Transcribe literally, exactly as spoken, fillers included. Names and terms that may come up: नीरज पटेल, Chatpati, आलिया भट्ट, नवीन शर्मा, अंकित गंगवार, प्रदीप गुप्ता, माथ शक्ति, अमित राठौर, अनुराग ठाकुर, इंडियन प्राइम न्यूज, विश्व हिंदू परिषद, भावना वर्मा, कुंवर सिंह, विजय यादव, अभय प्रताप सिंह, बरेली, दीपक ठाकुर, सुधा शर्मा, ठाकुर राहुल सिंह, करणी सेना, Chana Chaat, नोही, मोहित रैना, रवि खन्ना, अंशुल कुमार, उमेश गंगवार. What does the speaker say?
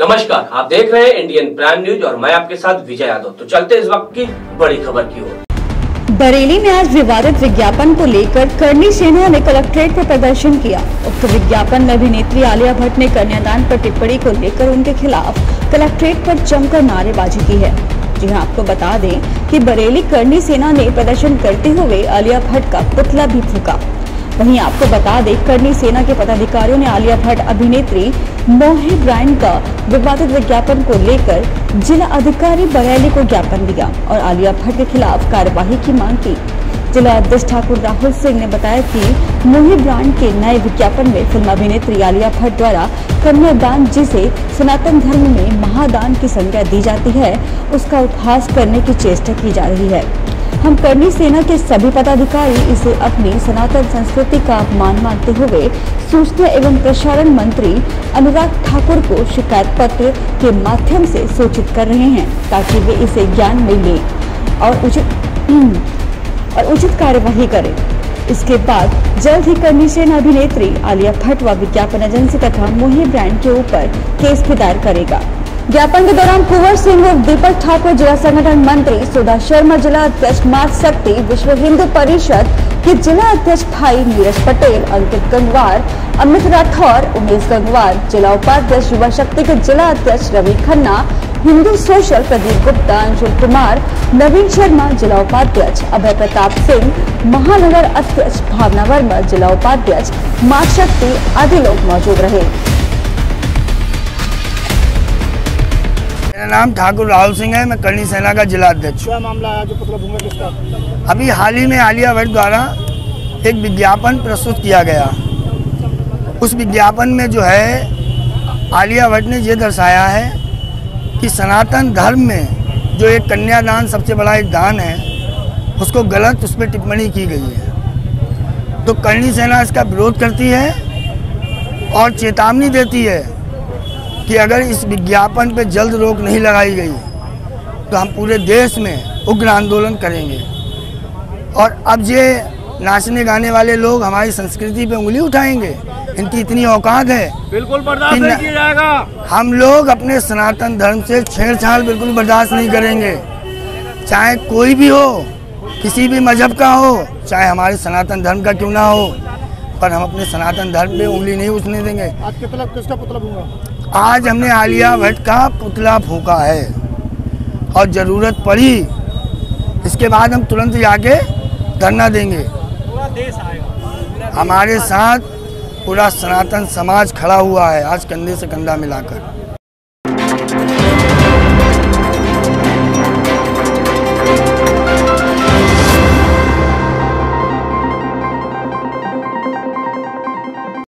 नमस्कार, आप देख रहे हैं इंडियन प्राइम न्यूज और मैं आपके साथ विजय यादव। तो चलते हैं इस वक्त की बड़ी खबर की ओर। बरेली में आज विवादित विज्ञापन को लेकर करणी सेना ने कलेक्ट्रेट पर प्रदर्शन किया। उक्त विज्ञापन में अभिनेत्री आलिया भट्ट ने कन्यादान पर टिप्पणी को लेकर उनके खिलाफ कलेक्ट्रेट पर जमकर नारेबाजी की है। जी हाँ, आपको बता दें कि बरेली करणी सेना ने प्रदर्शन करते हुए आलिया भट्ट का पुतला भी फूका। वहीं आपको बता दें करणी सेना के पदाधिकारियों ने आलिया भट्ट अभिनेत्री मोहित रैना का विवादित विज्ञापन को लेकर जिला अधिकारी बरेली को ज्ञापन दिया और आलिया भट्ट के खिलाफ कार्यवाही की मांग की। जिला अध्यक्ष ठाकुर राहुल सिंह ने बताया कि नोही ब्रांड के नए विज्ञापन में फिल्म अभिनेत्री आलिया भट्ट द्वारा कन्यादान, जिसे सनातन धर्म में महादान की संज्ञा दी जाती है, उसका उपहास करने की चेष्टा की जा रही है। हम करणी सेना के सभी पदाधिकारी इसे अपनी सनातन संस्कृति का अपमान मानते हुए सूचना एवं प्रसारण मंत्री अनुराग ठाकुर को शिकायत पत्र के माध्यम से सूचित कर रहे हैं ताकि वे इसे ज्ञान में लें और उचित और उचित कार्यवाही करें। इसके बाद जल्द ही करणी सेना अभिनेत्री आलिया भट्ट व विज्ञापन एजेंसी तथा मोही ब्रांड के ऊपर केस भी दायर करेगा। ज्ञापन के दौरान कुंवर सिंह, दीपक ठाकुर जिला संगठन मंत्री, सुधा शर्मा जिला अध्यक्ष माथ शक्ति, विश्व हिंदू परिषद के जिला अध्यक्ष भाई नीरज पटेल, अंकित गंगवार, अमित राठौर, उमेश गंगवार जिला उपाध्यक्ष युवा शक्ति के जिला अध्यक्ष, रवि खन्ना हिंदू सोशल, प्रदीप गुप्ता, अंशुल कुमार, नवीन शर्मा जिला उपाध्यक्ष, अभय प्रताप सिंह महानगर अध्यक्ष, भावना वर्मा जिला उपाध्यक्ष माथ शक्ति आदि लोग मौजूद रहे। मेरा नाम ठाकुर राहुल सिंह है, मैं करणी सेना का जिला अध्यक्ष। क्या मामला है जो पुतला फूंका किसका? अभी हाल ही में आलिया भट्ट द्वारा एक विज्ञापन प्रस्तुत किया गया। उस विज्ञापन में जो है आलिया भट्ट ने ये दर्शाया है कि सनातन धर्म में जो एक कन्यादान सबसे बड़ा एक दान है, उसको गलत उस पर टिप्पणी की गई है। तो करणी सेना इसका विरोध करती है और चेतावनी देती है कि अगर इस विज्ञापन पर जल्द रोक नहीं लगाई गई तो हम पूरे देश में उग्र आंदोलन करेंगे। और अब ये नाचने गाने वाले लोग हमारी संस्कृति पे उंगली उठाएंगे, इनकी इतनी औकात है। बिल्कुल बर्दाश्त नहीं किया जाएगा। हम लोग अपने सनातन धर्म से छेड़छाड़ बिल्कुल बर्दाश्त नहीं करेंगे, चाहे कोई भी हो, किसी भी मजहब का हो, चाहे हमारे सनातन धर्म का क्यों ना हो, पर हम अपने सनातन धर्म पे उंगली नहीं उठने देंगे। आज कितना किसका पुतला फूंका? आज हमने आलिया भट्ट का पुतला फूंका है और ज़रूरत पड़ी इसके बाद हम तुरंत जाके धरना देंगे। पूरा देश आएगा, हमारे साथ पूरा सनातन समाज खड़ा हुआ है आज कंधे से कंधा मिलाकर।